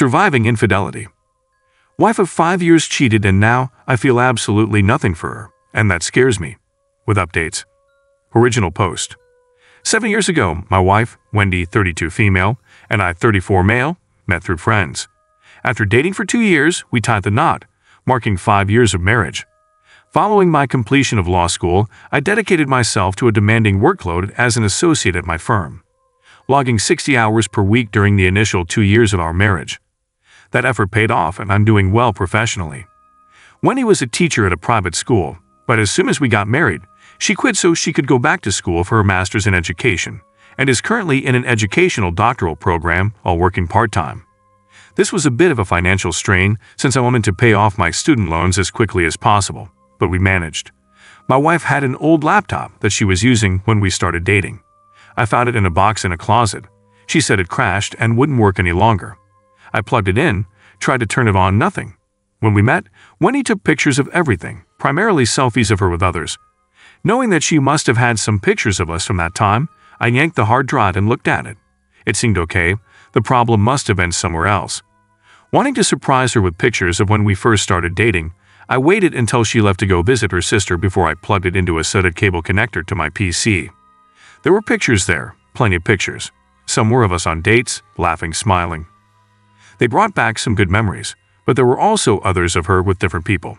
Surviving infidelity. Wife of 5 years cheated and now I feel absolutely nothing for her, and that scares me. With updates. Original post. 7 years ago, my wife, Wendy, 32 female, and I, 34 male, met through friends. After dating for 2 years, we tied the knot, marking 5 years of marriage. Following my completion of law school, I dedicated myself to a demanding workload as an associate at my firm, logging 60 hours per week during the initial 2 years of our marriage. That effort paid off and I'm doing well professionally. Wendy was a teacher at a private school, but as soon as we got married, she quit so she could go back to school for her master's in education and is currently in an educational doctoral program while working part-time. This was a bit of a financial strain since I wanted to pay off my student loans as quickly as possible, but we managed. My wife had an old laptop that she was using when we started dating. I found it in a box in a closet. She said it crashed and wouldn't work any longer. I plugged it in, tried to turn it on, nothing. When we met, Wendy took pictures of everything, primarily selfies of her with others. Knowing that she must have had some pictures of us from that time, I yanked the hard drive and looked at it. It seemed okay. The problem must have been somewhere else. Wanting to surprise her with pictures of when we first started dating, I waited until she left to go visit her sister before I plugged it into a SATA cable connector to my PC. There were pictures there, plenty of pictures. Some were of us on dates, laughing, smiling. They brought back some good memories, but there were also others of her with different people.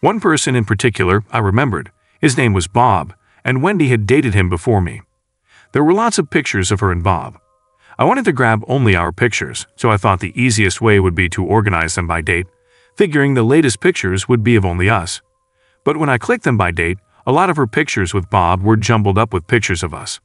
One person in particular I remembered. His name was Bob, and Wendy had dated him before me. There were lots of pictures of her and Bob. I wanted to grab only our pictures, so I thought the easiest way would be to organize them by date, figuring the latest pictures would be of only us. But when I clicked them by date, a lot of her pictures with Bob were jumbled up with pictures of us.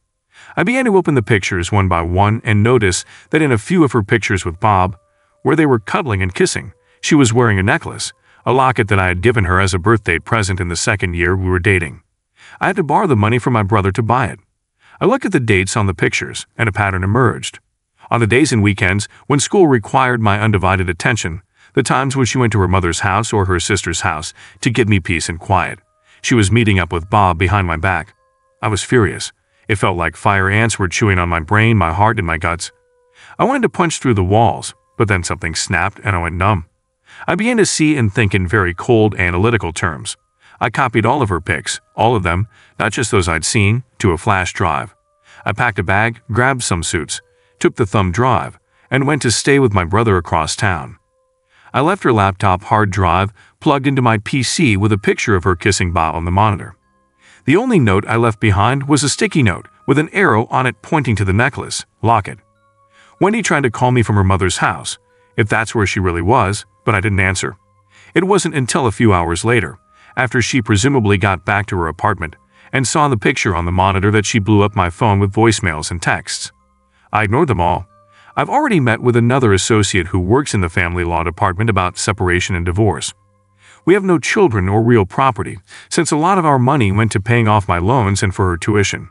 I began to open the pictures one by one and noticed that in a few of her pictures with Bob, where they were cuddling and kissing, she was wearing a necklace, a locket that I had given her as a birthday present in the second year we were dating. I had to borrow the money from my brother to buy it. I looked at the dates on the pictures, and a pattern emerged. On the days and weekends, when school required my undivided attention, the times when she went to her mother's house or her sister's house to give me peace and quiet, she was meeting up with Bob behind my back. I was furious. It felt like fire ants were chewing on my brain, my heart, and my guts. I wanted to punch through the walls, but then something snapped and I went numb. I began to see and think in very cold, analytical terms. I copied all of her pics, all of them, not just those I'd seen, to a flash drive. I packed a bag, grabbed some suits, took the thumb drive, and went to stay with my brother across town. I left her laptop hard drive plugged into my PC with a picture of her kissing Bob on the monitor. The only note I left behind was a sticky note with an arrow on it pointing to the necklace, locket. Wendy tried to call me from her mother's house, if that's where she really was, but I didn't answer. It wasn't until a few hours later, after she presumably got back to her apartment and saw the picture on the monitor, that she blew up my phone with voicemails and texts. I ignored them all. I've already met with another associate who works in the family law department about separation and divorce. We have no children or real property, since a lot of our money went to paying off my loans and for her tuition.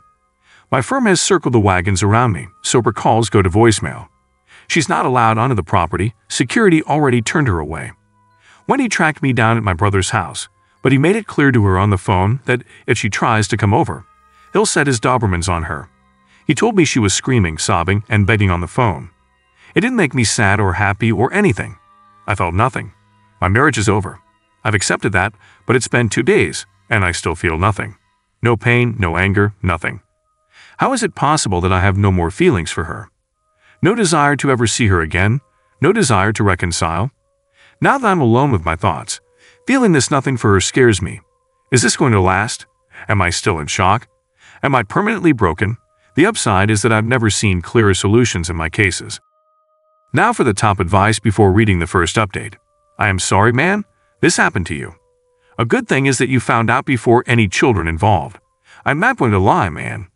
My firm has circled the wagons around me, so her calls go to voicemail. She's not allowed onto the property, security already turned her away. Wendy tracked me down at my brother's house, but he made it clear to her on the phone that if she tries to come over, he'll set his Dobermans on her. He told me she was screaming, sobbing, and begging on the phone. It didn't make me sad or happy or anything. I felt nothing. My marriage is over. I've accepted that, but it's been 2 days, and I still feel nothing. No pain, no anger, nothing. How is it possible that I have no more feelings for her? No desire to ever see her again, no desire to reconcile. Now that I'm alone with my thoughts, feeling this nothing for her scares me. Is this going to last? Am I still in shock? Am I permanently broken? The upside is that I've never seen clearer solutions in my cases. Now for the top advice before reading the first update. I am sorry, man, this happened to you. A good thing is that you found out before any children involved. I'm not going to lie, man.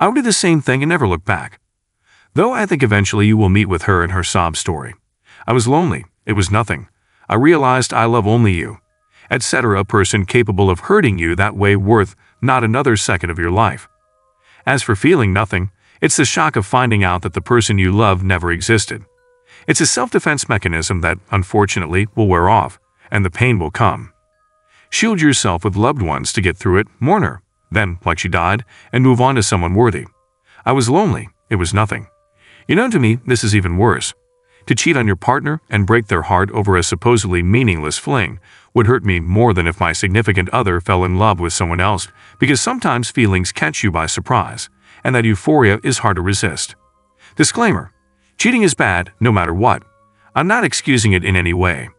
I would do the same thing and never look back. Though I think eventually you will meet with her and her sob story. I was lonely. It was nothing. I realized I love only you. Etc. A person capable of hurting you that way worth not another second of your life. As for feeling nothing, it's the shock of finding out that the person you love never existed. It's a self-defense mechanism that, unfortunately, will wear off, and the pain will come. Shield yourself with loved ones to get through it, mourn her, then, like she died, and move on to someone worthy. I was lonely. It was nothing. You know, to me, this is even worse. To cheat on your partner and break their heart over a supposedly meaningless fling would hurt me more than if my significant other fell in love with someone else, because sometimes feelings catch you by surprise, and that euphoria is hard to resist. Disclaimer: cheating is bad, no matter what. I'm not excusing it in any way.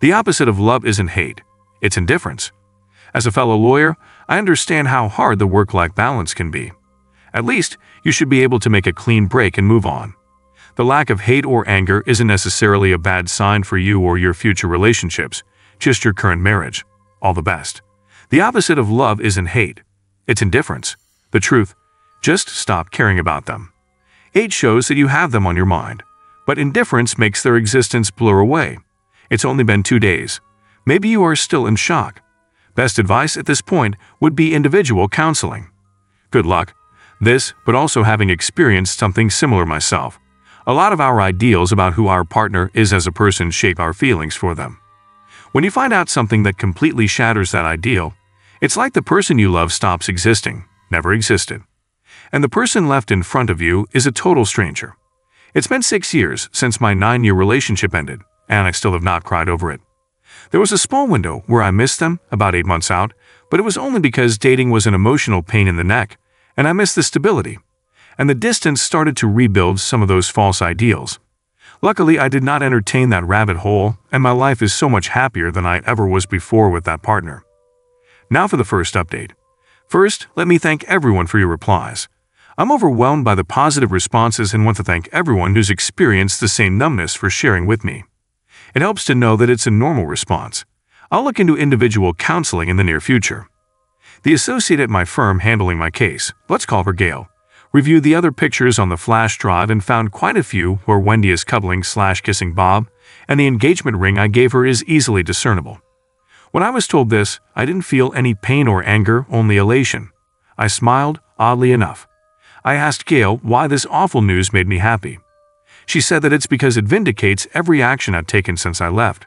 The opposite of love isn't hate, it's indifference. As a fellow lawyer, I understand how hard the work-life balance can be. At least, you should be able to make a clean break and move on. The lack of hate or anger isn't necessarily a bad sign for you or your future relationships, just your current marriage. All the best. The opposite of love isn't hate, it's indifference. The truth, just stop caring about them. Hate shows that you have them on your mind, but indifference makes their existence blur away. It's only been 2 days. Maybe you are still in shock. Best advice at this point would be individual counseling. Good luck. This, but also having experienced something similar myself. A lot of our ideals about who our partner is as a person shape our feelings for them. When you find out something that completely shatters that ideal, it's like the person you love stops existing, never existed. And the person left in front of you is a total stranger. It's been 6 years since my 9-year relationship ended, and I still have not cried over it. There was a small window where I missed them, about 8 months out, but it was only because dating was an emotional pain in the neck, and I missed the stability. And the distance started to rebuild some of those false ideals. Luckily, I did not entertain that rabbit hole, and my life is so much happier than I ever was before with that partner. Now for the first update. First, let me thank everyone for your replies. I'm overwhelmed by the positive responses and want to thank everyone who's experienced the same numbness for sharing with me. It helps to know that it's a normal response. I'll look into individual counseling in the near future. The associate at my firm handling my case, let's call her Gail, reviewed the other pictures on the flash drive and found quite a few where Wendy is cuddling/kissing Bob, and the engagement ring I gave her is easily discernible. When I was told this, I didn't feel any pain or anger, only elation. I smiled, oddly enough. I asked Gail why this awful news made me happy. She said that it's because it vindicates every action I've taken since I left.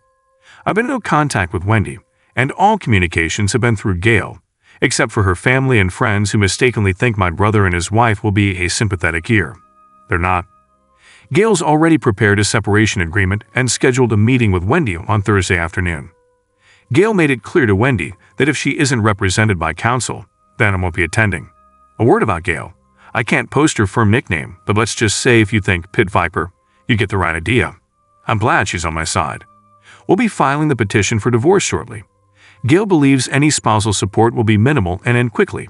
I've been in no contact with Wendy, and all communications have been through Gail, except for her family and friends who mistakenly think my brother and his wife will be a sympathetic ear. They're not. Gail's already prepared a separation agreement and scheduled a meeting with Wendy on Thursday afternoon. Gail made it clear to Wendy that if she isn't represented by counsel, then I won't be attending. A word about Gail. I can't post her firm nickname, but let's just say if you think Pit Viper, you get the right idea. I'm glad she's on my side. We'll be filing the petition for divorce shortly. Gail believes any spousal support will be minimal and end quickly.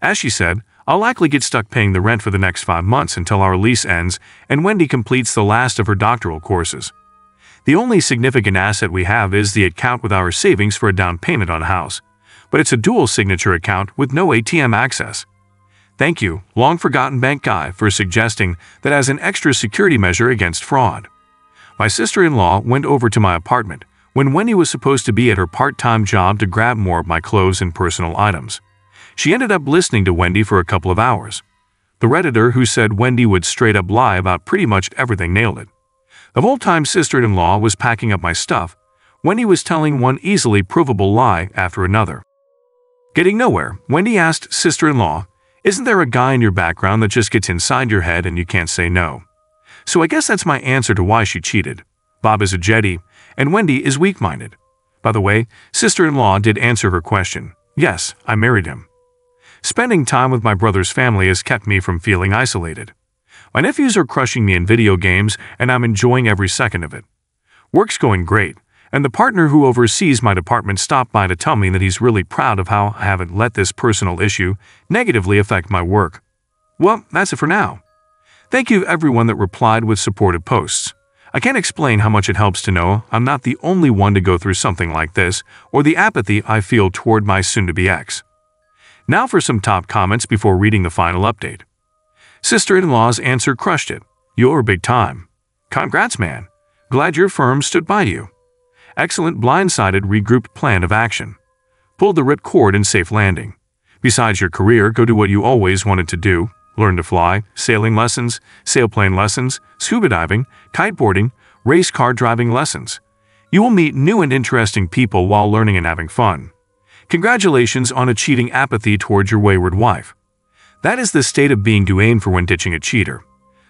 As she said, I'll likely get stuck paying the rent for the next 5 months until our lease ends and Wendy completes the last of her doctoral courses. The only significant asset we have is the account with our savings for a down payment on a house, but it's a dual signature account with no ATM access. Thank you, long-forgotten bank guy, for suggesting that as an extra security measure against fraud. My sister-in-law went over to my apartment when Wendy was supposed to be at her part-time job to grab more of my clothes and personal items. She ended up listening to Wendy for a couple of hours. The Redditor who said Wendy would straight-up lie about pretty much everything nailed it. The whole time sister-in-law was packing up my stuff, Wendy was telling one easily provable lie after another. Getting nowhere, Wendy asked sister-in-law, "Isn't there a guy in your background that just gets inside your head and you can't say no?" So I guess that's my answer to why she cheated. Bob is a jetty, and Wendy is weak-minded. By the way, sister-in-law did answer her question. Yes, I married him. Spending time with my brother's family has kept me from feeling isolated. My nephews are crushing me in video games, and I'm enjoying every second of it. Work's going great, and the partner who oversees my department stopped by to tell me that he's really proud of how I haven't let this personal issue negatively affect my work. Well, that's it for now. Thank you everyone that replied with supportive posts. I can't explain how much it helps to know I'm not the only one to go through something like this or the apathy I feel toward my soon-to-be ex. Now for some top comments before reading the final update. Sister-in-law's answer crushed it. You're big time. Congrats, man. Glad your firm stood by you. Excellent blindsided regrouped plan of action. Pulled the ripcord and safe landing. Besides your career, go do what you always wanted to do. Learn to fly, sailing lessons, sailplane lessons, scuba diving, kiteboarding, race car driving lessons. You will meet new and interesting people while learning and having fun. Congratulations on achieving apathy towards your wayward wife. That is the state of being to aim for when ditching a cheater.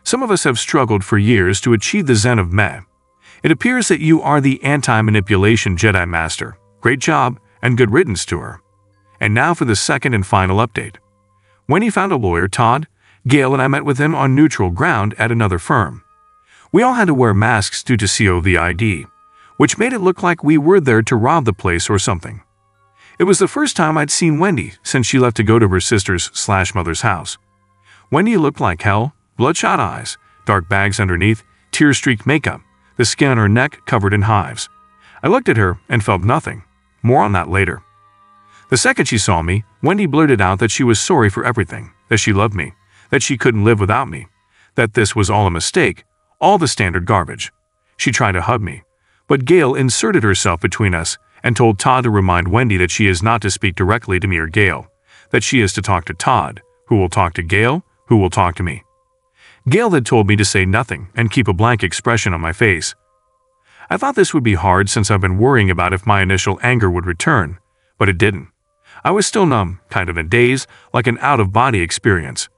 Some of us have struggled for years to achieve the Zen of Meh. It appears that you are the anti-manipulation Jedi Master. Great job, and good riddance to her. And now for the second and final update. When he found a lawyer, Todd, Gail, and I met with him on neutral ground at another firm. We all had to wear masks due to COVID, which made it look like we were there to rob the place or something. It was the first time I'd seen Wendy since she left to go to her sister's/mother's house. Wendy looked like hell, bloodshot eyes, dark bags underneath, tear-streaked makeup, the skin on her neck covered in hives. I looked at her and felt nothing. More on that later. The second she saw me, Wendy blurted out that she was sorry for everything, that she loved me, that she couldn't live without me, that this was all a mistake, all the standard garbage. She tried to hug me, but Gail inserted herself between us and told Todd to remind Wendy that she is not to speak directly to me or Gail, that she is to talk to Todd, who will talk to Gail, who will talk to me. Gail had told me to say nothing and keep a blank expression on my face. I thought this would be hard since I've been worrying about if my initial anger would return, but it didn't. I was still numb, kind of in a daze, like an out-of-body experience.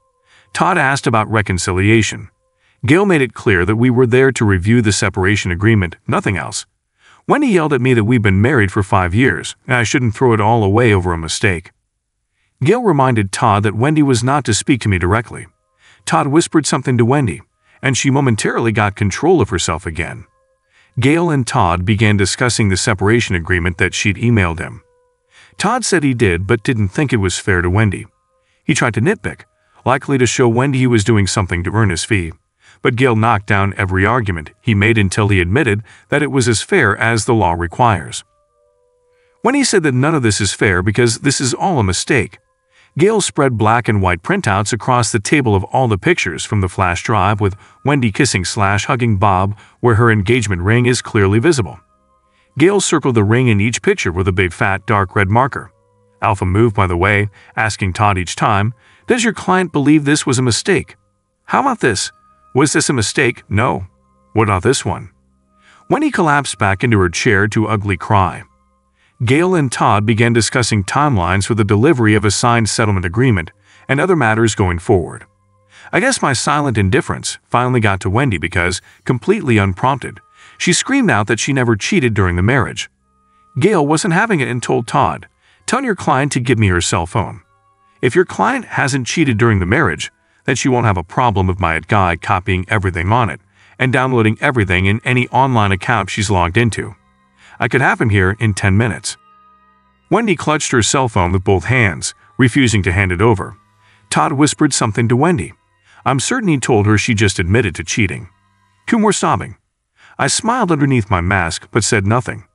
Todd asked about reconciliation. Gail made it clear that we were there to review the separation agreement, nothing else. Wendy yelled at me that we've been married for 5 years, and I shouldn't throw it all away over a mistake. Gail reminded Todd that Wendy was not to speak to me directly. Todd whispered something to Wendy, and she momentarily got control of herself again. Gail and Todd began discussing the separation agreement that she'd emailed him. Todd said he did but didn't think it was fair to Wendy. He tried to nitpick, likely to show Wendy he was doing something to earn his fee, but Gail knocked down every argument he made until he admitted that it was as fair as the law requires. Wendy said that none of this is fair because this is all a mistake. Gail spread black and white printouts across the table of all the pictures from the flash drive with Wendy kissing/hugging Bob where her engagement ring is clearly visible. Gail circled the ring in each picture with a big fat dark red marker. Alpha move, by the way, asking Todd each time, "Does your client believe this was a mistake? How about this? Was this a mistake? No. What about this one?" Wendy collapsed back into her chair to ugly cry. Gail and Todd began discussing timelines for the delivery of a signed settlement agreement and other matters going forward. I guess my silent indifference finally got to Wendy because, completely unprompted, she screamed out that she never cheated during the marriage. Gail wasn't having it and told Todd, "Tell your client to give me her cell phone. If your client hasn't cheated during the marriage, then she won't have a problem with my guy copying everything on it and downloading everything in any online account she's logged into. I could have him here in 10 minutes. Wendy clutched her cell phone with both hands, refusing to hand it over. Todd whispered something to Wendy. I'm certain he told her she just admitted to cheating. Two more sobbing. I smiled underneath my mask but said nothing.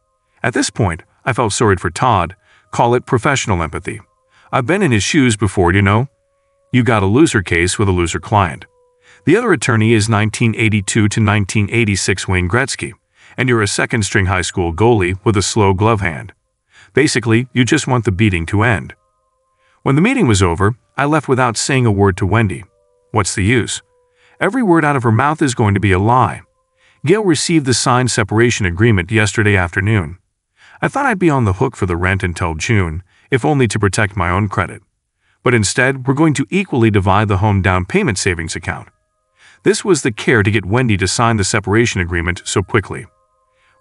At this point, I felt sorry for Todd. Call it professional empathy. I've been in his shoes before, you know. You got a loser case with a loser client. The other attorney is 1982 to 1986 Wayne Gretzky, and you're a second-string high school goalie with a slow glove hand. Basically, you just want the beating to end." When the meeting was over, I left without saying a word to Wendy. What's the use? Every word out of her mouth is going to be a lie. Gail received the signed separation agreement yesterday afternoon. I thought I'd be on the hook for the rent until June, if only to protect my own credit. But instead, we're going to equally divide the home down payment savings account. This was the care to get Wendy to sign the separation agreement so quickly.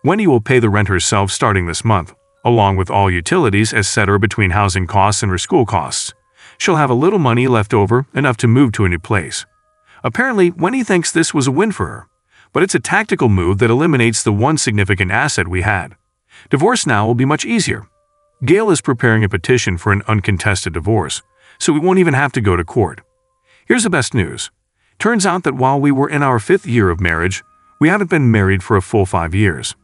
Wendy will pay the rent herself starting this month, along with all utilities, etc., between housing costs and her school costs. She'll have a little money left over, enough to move to a new place. Apparently, Wendy thinks this was a win for her, but it's a tactical move that eliminates the one significant asset we had. Divorce now will be much easier. Gail is preparing a petition for an uncontested divorce, so we won't even have to go to court. Here's the best news. Turns out that while we were in our 5th year of marriage, we haven't been married for a full 5 years.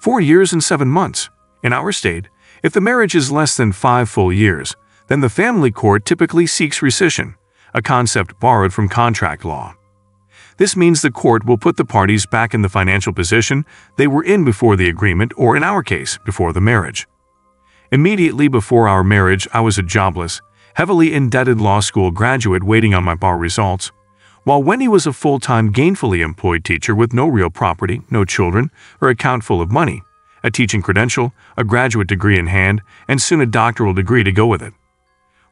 4 years and 7 months. In our state, if the marriage is less than 5 full years, then the family court typically seeks rescission, a concept borrowed from contract law. This means the court will put the parties back in the financial position they were in before the agreement, or in our case, before the marriage. Immediately before our marriage, I was a jobless, heavily indebted law school graduate waiting on my bar results, while Wendy was a full-time gainfully employed teacher with no real property, no children, her account full of money, a teaching credential, a graduate degree in hand, and soon a doctoral degree to go with it.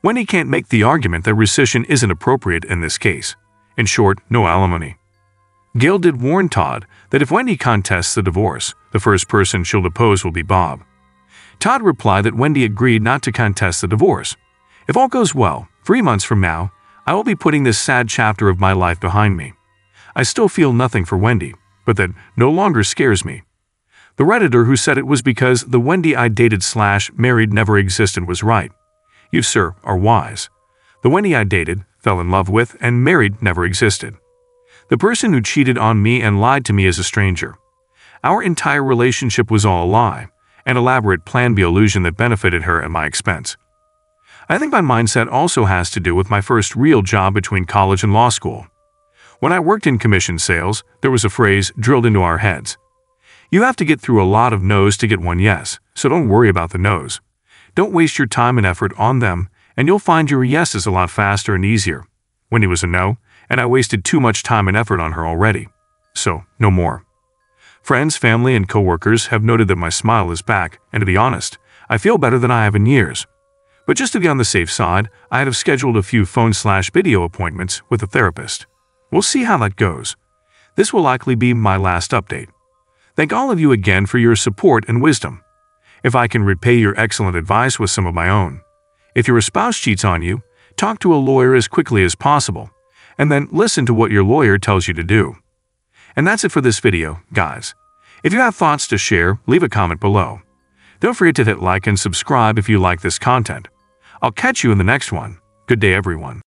Wendy can't make the argument that rescission isn't appropriate in this case. In short, no alimony. Gail did warn Todd that if Wendy contests the divorce, the first person she'll depose will be Bob. Todd replied that Wendy agreed not to contest the divorce. If all goes well, 3 months from now, I will be putting this sad chapter of my life behind me. I still feel nothing for Wendy, but that no longer scares me. The Redditor who said it was because the Wendy I dated / married never existed was right. You, sir, are wise. The Wendy I dated, fell in love with, and married never existed. The person who cheated on me and lied to me is a stranger. Our entire relationship was all a lie, an elaborate plan B illusion that benefited her at my expense. I think my mindset also has to do with my first real job between college and law school. When I worked in commission sales, there was a phrase drilled into our heads. You have to get through a lot of no's to get one yes, so don't worry about the no's. Don't waste your time and effort on them, and you'll find your yeses a lot faster and easier. Wendy was a no, and I wasted too much time and effort on her already. So, no more. Friends, family, and coworkers have noted that my smile is back, and to be honest, I feel better than I have in years. But just to be on the safe side, I have scheduled a few phone/video appointments with a therapist. We'll see how that goes. This will likely be my last update. Thank all of you again for your support and wisdom. If I can repay your excellent advice with some of my own. If your spouse cheats on you, talk to a lawyer as quickly as possible, and then listen to what your lawyer tells you to do. And that's it for this video, guys. If you have thoughts to share, leave a comment below. Don't forget to hit like and subscribe if you like this content. I'll catch you in the next one. Good day, everyone.